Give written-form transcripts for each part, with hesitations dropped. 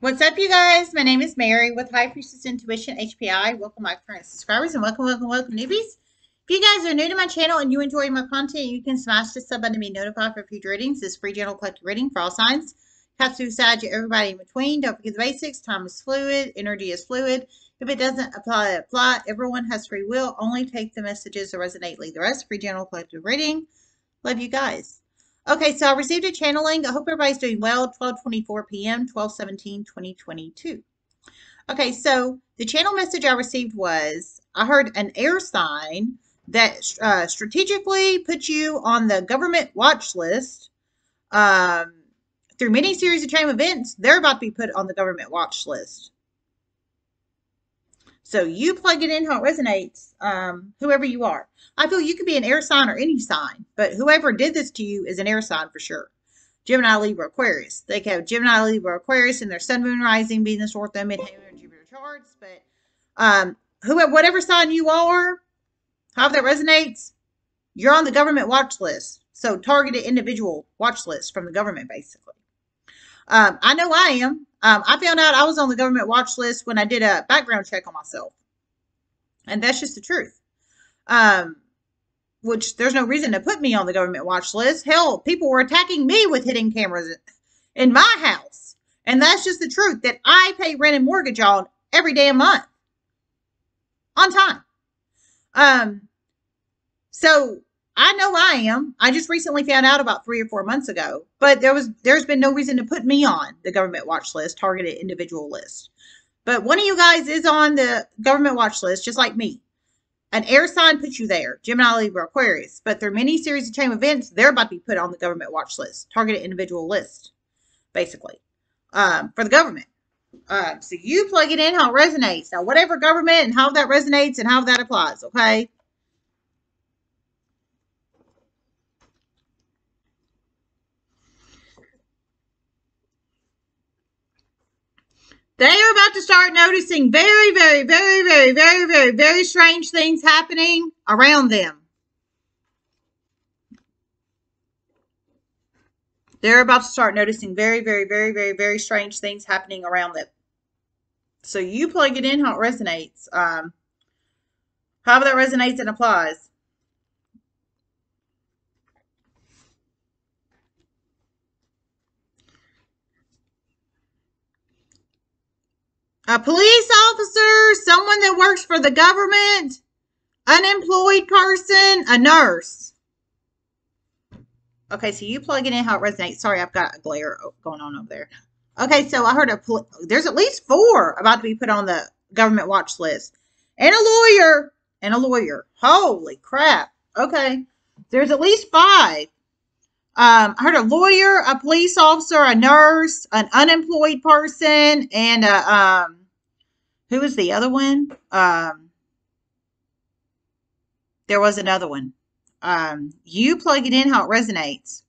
What's up, you guys? My name is Mary with High Priestess Intuition, HPI. Welcome, my current subscribers, and welcome, newbies. If you guys are new to my channel and you enjoy my content, you can smash the sub button to be notified for future readings. This free general collective reading for all signs. Have suicide to everybody in between. Don't forget the basics. Time is fluid. Energy is fluid. If it doesn't apply, apply. Everyone has free will. Only take the messages that resonate. Leave the rest. Free general collective reading. Love you guys. Okay, so I received a channeling. I hope everybody's doing well. 12:24 p.m., 12/17/2022. Okay, so the channel message I received was, I heard an air sign that strategically put you on the government watch list. Through many series of chain events, they're about to be put on the government watch list. So you plug it in how it resonates, whoever you are. I feel you could be an air sign or any sign, but whoever did this to you is an air sign for sure. Gemini, Libra, Aquarius. They could have Gemini, Libra, Aquarius in their sun, moon, rising, Venus, Ortho, Midheaven, and Jupiter charts. But whoever, whatever sign you are, however that resonates, you're on the government watch list. So targeted individual watch list from the government, basically. I know I am. I found out I was on the government watch list when I did a background check on myself. And that's just the truth. Which there's no reason to put me on the government watch list. Hell, people were attacking me with hidden cameras in my house. And that's just the truth, that I pay rent and mortgage on every damn month. On time. So I know I am. I just recently found out about 3 or 4 months ago, but there's been no reason to put me on the government watch list, targeted individual list. But one of you guys is on the government watch list, just like me. An air sign puts you there, Gemini, Libra, Aquarius, but through many series of chain events, they're about to be put on the government watch list, targeted individual list, basically, for the government. So you plug it in how it resonates. Now, whatever government and how that resonates and how that applies, okay? They are about to start noticing very strange things happening around them. They're about to start noticing very strange things happening around them. So you plug it in how it resonates. How that resonates and applies. A police officer, someone that works for the government, unemployed person, a nurse. Okay, so you plug it in how it resonates. Sorry, I've got a glare going on over there. Okay, so I heard there's at least 4 about to be put on the government watch list. And a lawyer. And a lawyer. Holy crap. Okay. There's at least 5. I heard a lawyer, a police officer, a nurse, an unemployed person, and who was the other one? There was another one. You plug it in how it resonates.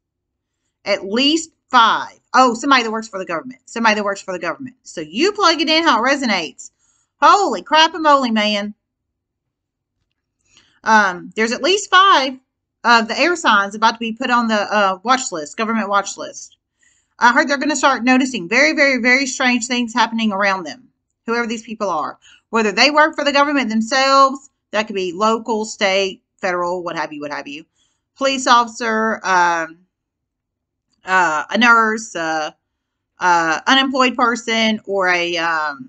At least 5. Oh, somebody that works for the government. Somebody that works for the government. So you plug it in how it resonates. Holy crap and moly, man. There's at least 5. Of the air signs about to be put on the watch list, government watch list. I heard they're going to start noticing very strange things happening around them, whoever these people are. Whether they work for the government themselves, that could be local, state, federal, what have you, what have you. Police officer, a nurse, unemployed person, or a, what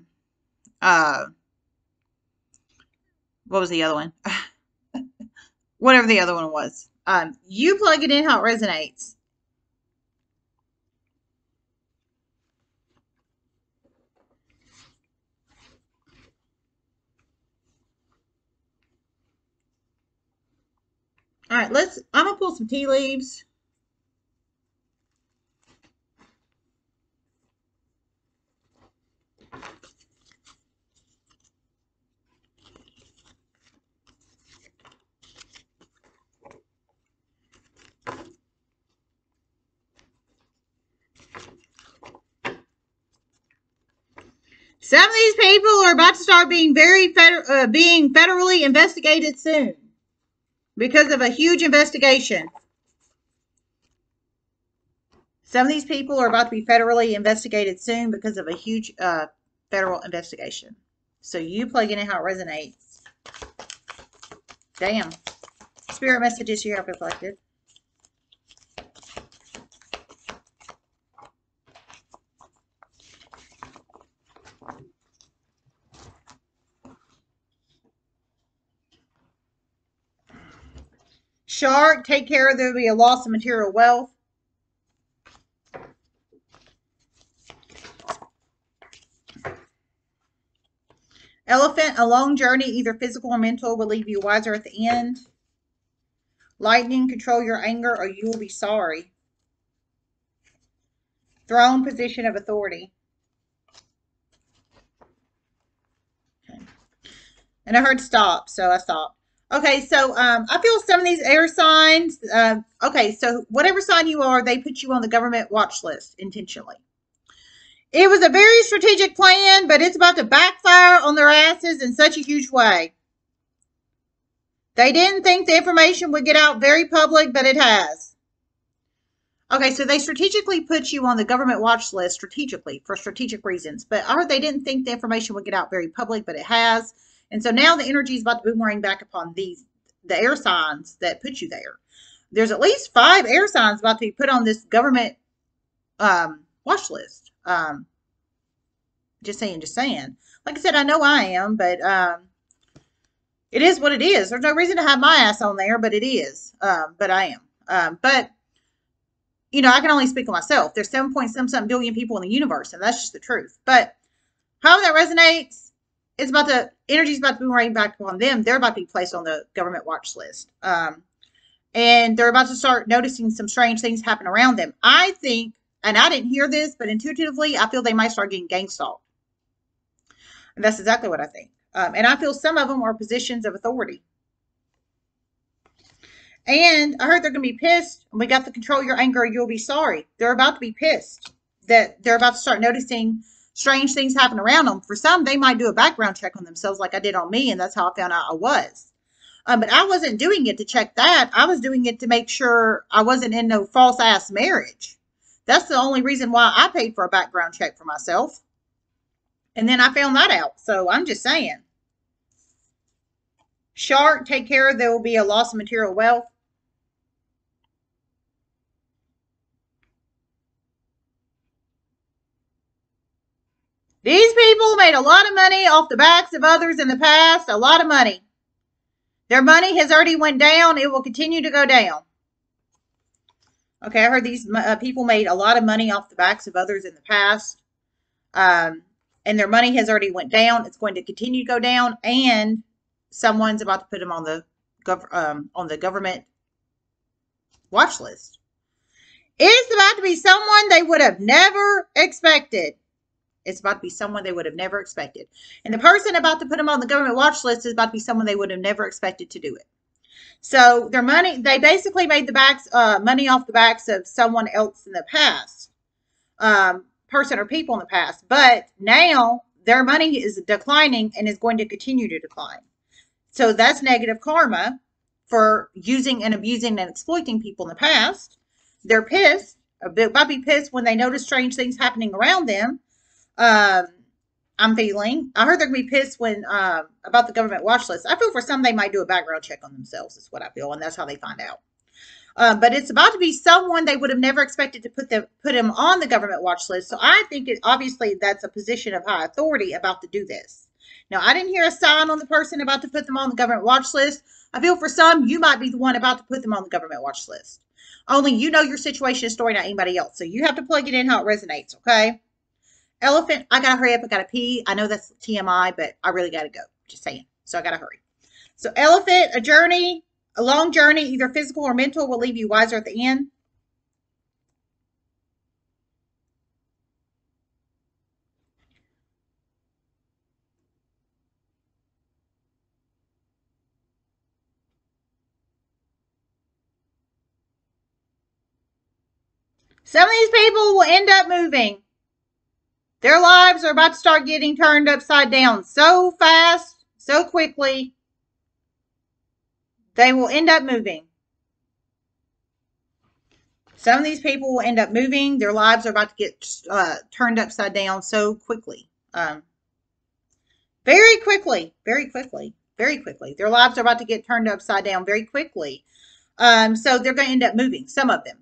was the other one? Whatever the other one was. You plug it in how it resonates. All right, I'm going to pull some tea leaves. Some of these people are about to start being being federally investigated soon because of a huge investigation. Some of these people are about to be federally investigated soon because of a huge federal investigation. So you plug in how it resonates. Damn. Spirit messages you have reflected. Shark, take care. There will be a loss of material wealth. Elephant, a long journey, either physical or mental, will leave you wiser at the end. Lightning, control your anger or you will be sorry. Throne, position of authority. Okay. And I heard stop, so I stopped. Okay, so I feel some of these air signs, okay, so whatever sign you are, they put you on the government watch list intentionally. It was a very strategic plan, but it's about to backfire on their asses in such a huge way. They didn't think the information would get out very public, but it has. Okay, so they strategically put you on the government watch list strategically for strategic reasons, but I heard they didn't think the information would get out very public, but it has. And so now the energy is about to boomerang back upon the air signs that put you there. There's at least 5 air signs about to be put on this government watch list. Just saying. Like I said, I know I am, but it is what it is. There's no reason to have my ass on there, but it is. But I am. But, you know, I can only speak on myself. There's 7.something billion people in the universe, and that's just the truth. But how that resonates... It's about the energy's about to boomerang back on them. They're about to be placed on the government watch list. And they're about to start noticing some strange things happen around them. I think, and I didn't hear this, but intuitively, I feel they might start getting gang stalked. And that's exactly what I think. And I feel some of them are positions of authority. And I heard they're going to be pissed. We got to control your anger. You'll be sorry. They're about to be pissed that they're about to start noticing strange things happen around them. For some, they might do a background check on themselves like I did on me, and that's how I found out I was. But I wasn't doing it to check that. I was doing it to make sure I wasn't in no false-ass marriage. That's the only reason why I paid for a background check for myself. And then I found that out. So I'm just saying. Shark, take care. There will be a loss of material wealth. These people made a lot of money off the backs of others in the past. A lot of money. Their money has already went down. It will continue to go down. Okay, I heard these people made a lot of money off the backs of others in the past. And their money has already went down. It's going to continue to go down. And someone's about to put them on the, government watch list. It's about to be someone they would have never expected. It's about to be someone they would have never expected. And the person about to put them on the government watch list is about to be someone they would have never expected to do it. So their money, they basically made the money off the backs of someone else in the past, person or people in the past. But now their money is declining and is going to continue to decline. So that's negative karma for using and abusing and exploiting people in the past. They're pissed, about to be pissed when they notice strange things happening around them. I'm feeling. I heard they're going to be pissed when about the government watch list. I feel for some they might do a background check on themselves is what I feel, and that's how they find out. But it's about to be someone they would have never expected to put him on the government watch list. So I think it, obviously that's a position of high authority about to do this. Now, I didn't hear a sign on the person about to put them on the government watch list. I feel for some you might be the one about to put them on the government watch list. Only you know your situation and story, not anybody else. So you have to plug it in how it resonates, okay? Elephant, I gotta hurry up. I gotta pee. I know that's TMI, but I really gotta go. Just saying. So I gotta hurry. So elephant, a journey, a long journey, either physical or mental, will leave you wiser at the end. Some of these people will end up moving. Their lives are about to start getting turned upside down so fast, so quickly, they will end up moving. Some of these people will end up moving. Their lives are about to get turned upside down so quickly. Very quickly. Their lives are about to get turned upside down very quickly. So they're going to end up moving. Some of them.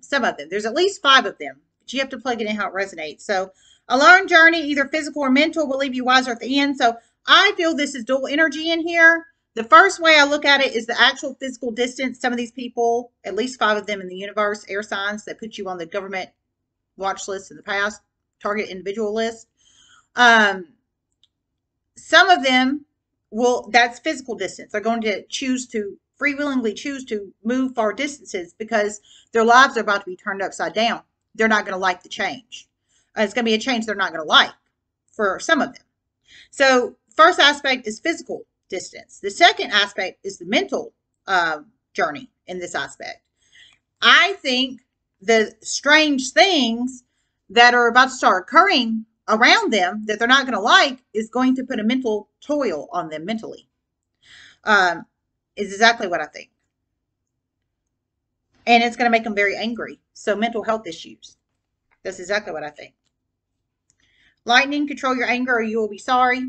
There's at least 5 of them. But you have to plug it in how it resonates. So a long journey, either physical or mental, will leave you wiser at the end. So I feel this is dual energy in here. The first way I look at it is the actual physical distance. Some of these people, at least 5 of them in the universe, air signs that put you on the government watch list in the past, target individual list. Some of them will, that's physical distance. They're going to choose to, free willingly choose to move far distances because their lives are about to be turned upside down. They're not going to like the change. It's going to be a change they're not going to like for some of them. So first aspect is physical distance. The second aspect is the mental journey in this aspect. I think the strange things that are about to start occurring around them that they're not going to like is going to put a mental toil on them mentally. Is exactly what I think. And it's going to make them very angry. So mental health issues. That's exactly what I think. Lightning, control your anger or you will be sorry.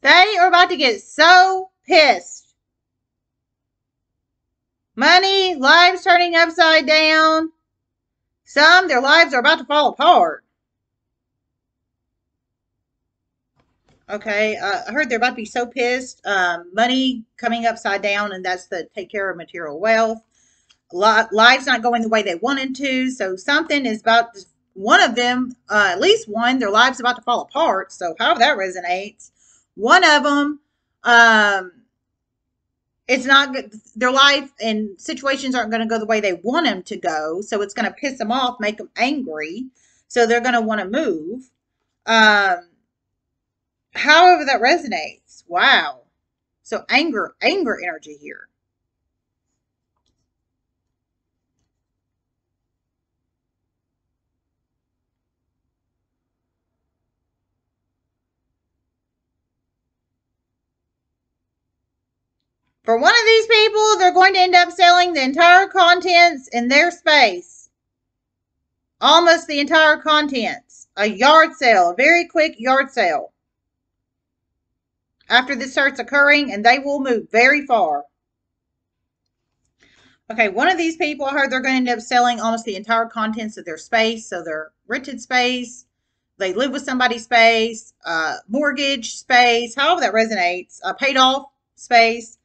They are about to get so pissed. Money, lives turning upside down. Some, their lives are about to fall apart. Okay, I heard they're about to be so pissed. Money coming upside down, and that's the take care of material wealth. Lives not going the way they wanted to. So something is about, one of them, at least one, their lives about to fall apart. So however that resonates. One of them, it's not good. Their life and situations aren't going to go the way they want them to go. So it's going to piss them off, make them angry. So they're going to want to move. However that resonates. Wow. So anger energy here. For one of these people, they're going to end up selling the entire contents in their space. Almost the entire contents. A yard sale. A very quick yard sale. After this starts occurring, and they will move very far. Okay, one of these people, I heard they're going to end up selling almost the entire contents of their space. So their rented space, they live with somebody's space, mortgage space, however that resonates, paid off space.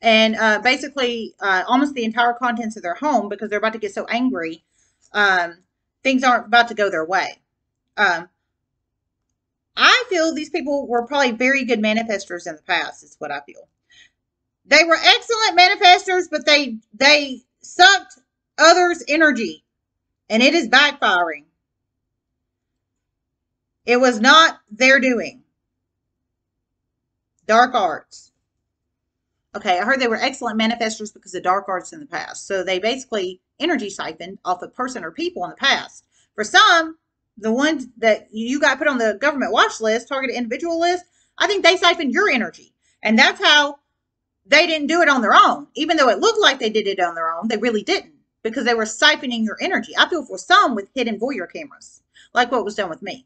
And basically almost the entire contents of their home because they're about to get so angry. Things aren't about to go their way. I feel these people were probably very good manifestors in the past is what I feel. They were excellent manifestors, but they sucked others' energy. And it is backfiring. It was not their doing. Dark arts. Okay, I heard they were excellent manifestors because of dark arts in the past. So they basically energy siphoned off a person or people in the past. For some, the ones that you got put on the government watch list, targeted individual list, I think they siphoned your energy. And that's how they didn't do it on their own. Even though it looked like they did it on their own, they really didn't because they were siphoning your energy. I feel for some with hidden voyeur cameras, like what was done with me.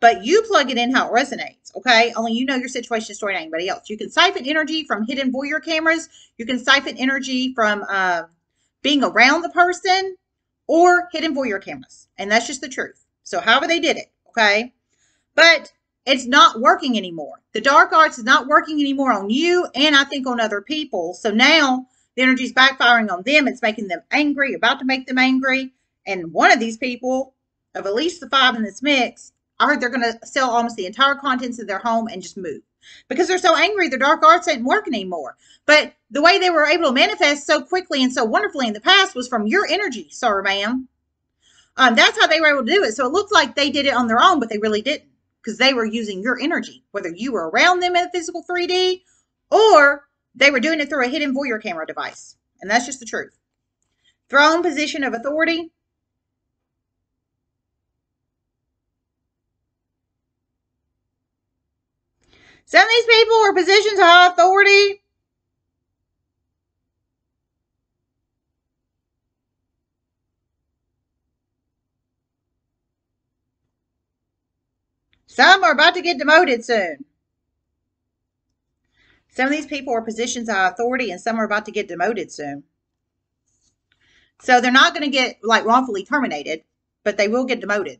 But you plug it in how it resonates, okay? Only you know your situation story, not anybody else. You can siphon energy from hidden voyeur cameras. You can siphon energy from being around the person or hidden voyeur cameras. And that's just the truth. So however they did it, okay? But it's not working anymore. The dark arts is not working anymore on you and I think on other people. So now the energy is backfiring on them. It's making them angry, about to make them angry. And one of these people, of at least the 5 in this mix, I heard they're going to sell almost the entire contents of their home and just move. Because they're so angry, their dark arts ain't working anymore. But the way they were able to manifest so quickly and so wonderfully in the past was from your energy, sir, ma'am. That's how they were able to do it. So it looked like they did it on their own, but they really didn't. Because they were using your energy. Whether you were around them in a physical 3D or they were doing it through a hidden voyeur camera device. And that's just the truth. Throne, position of authority. Some of these people are positions of high authority. Some are about to get demoted soon. Some of these people are positions of authority and some are about to get demoted soon. So they're not going to get like wrongfully terminated, but they will get demoted.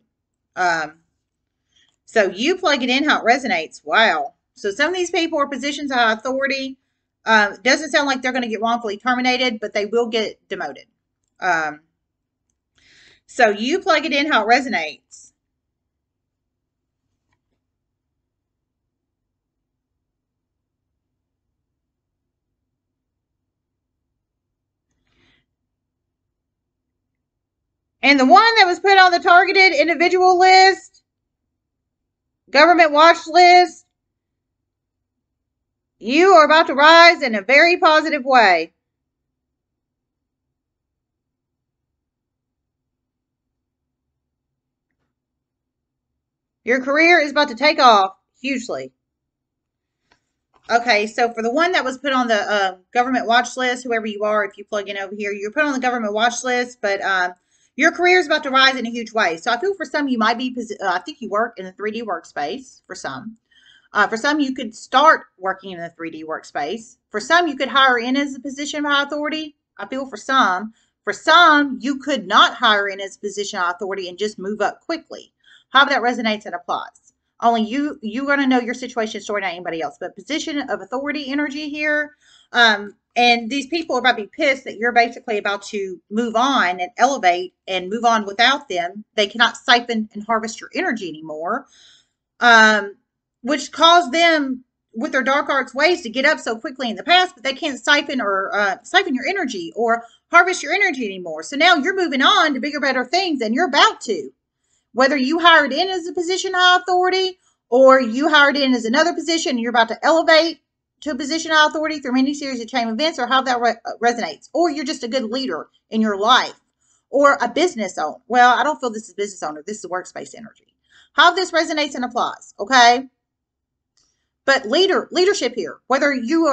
So you plug it in how it resonates. Wow. So some of these people are positions of authority. Doesn't sound like they're going to get wrongfully terminated, but they will get demoted. So you plug it in how it resonates. And the one that was put on the targeted individual list, government watch list, you are about to rise in a very positive way. Your career is about to take off hugely. Okay, so for the one that was put on the government watch list, whoever you are, if you plug in over here, you're put on the government watch list, but... your career is about to rise in a huge way. So I feel for some, you might be, I think you work in the 3D workspace for some. For some, you could start working in the 3D workspace. For some, you could hire in as a position of high authority. I feel for some. For some, you could not hire in as a position of high authority and just move up quickly. However that resonates and applies. Only you're going to know your situation story, not anybody else. But position of authority energy here. And these people are about to be pissed that you're basically about to move on and elevate and move on without them. They cannot siphon and harvest your energy anymore, which caused them with their dark arts ways to get up so quickly in the past, but they can't siphon or siphon your energy or harvest your energy anymore. So now you're moving on to bigger, better things, and you're about to. Whether you hired in as a position of high authority or you hired in as another position, you're about to elevate to a position of authority through many series of chain events, or how that resonates. Or you're just a good leader in your life, or a business owner. Well, I don't feel this is business owner. This is the workspace energy. How this resonates and applies, okay? But leadership here, whether you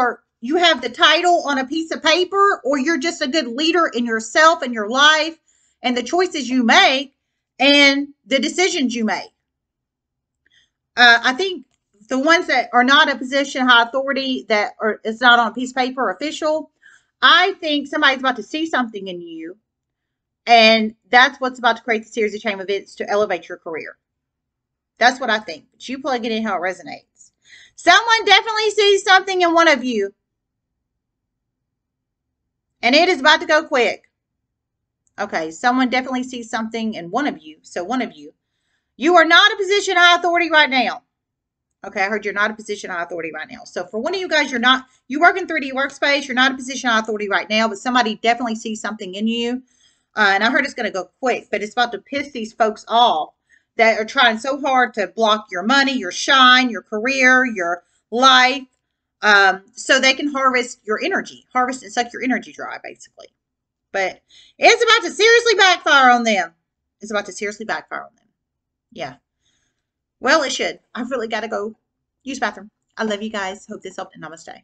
have the title on a piece of paper, or you're just a good leader in yourself and your life, and the choices you make, and the decisions you make. I think the ones that are not a position of high authority, that are, it's not on a piece of paper or official, I think somebody's about to see something in you. And that's what's about to create the series of chain events to elevate your career. That's what I think. But you plug it in how it resonates. Someone definitely sees something in one of you. And it is about to go quick. Okay, someone definitely sees something in one of you. So one of you. You are not a position of high authority right now. Okay, I heard you're not a position of authority right now. So for one of you guys, you work in 3D workspace, you're not a position of authority right now, but somebody definitely sees something in you. And I heard it's going to go quick, but it's about to piss these folks off that are trying so hard to block your money, your shine, your career, your life, so they can harvest your energy, harvest and suck your energy dry, basically. But it's about to seriously backfire on them. It's about to seriously backfire on them. Yeah. Well, it should. I've really got to go use the bathroom. I love you guys. Hope this helped, and namaste.